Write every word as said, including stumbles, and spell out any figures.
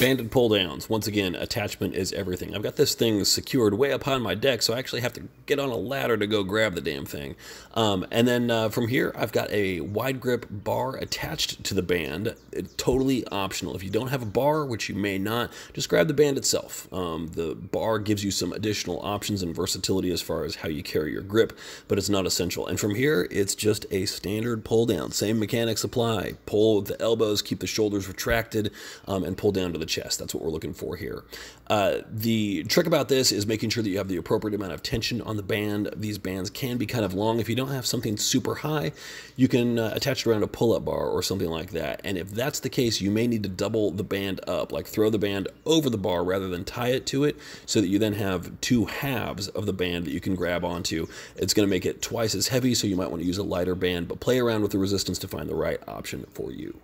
Banded pull downs. Once again, attachment is everything. I've got this thing secured way up on my deck, so I actually have to get on a ladder to go grab the damn thing. Um, and then uh, from here, I've got a wide grip bar attached to the band. It's totally optional. If you don't have a bar, which you may not, just grab the band itself. Um, the bar gives you some additional options and versatility as far as how you carry your grip, but it's not essential. And from here, it's just a standard pull down. Same mechanics apply. Pull with the elbows, keep the shoulders retracted, um, and pull down to the chest. That's what we're looking for here. Uh, the trick about this is making sure that you have the appropriate amount of tension on the band. These bands can be kind of long. If you don't have something super high, you can uh, attach it around a pull-up bar or something like that. And if that's the case, you may need to double the band up, like throw the band over the bar rather than tie it to it, so that you then have two halves of the band that you can grab onto. It's going to make it twice as heavy, so you might want to use a lighter band, but play around with the resistance to find the right option for you.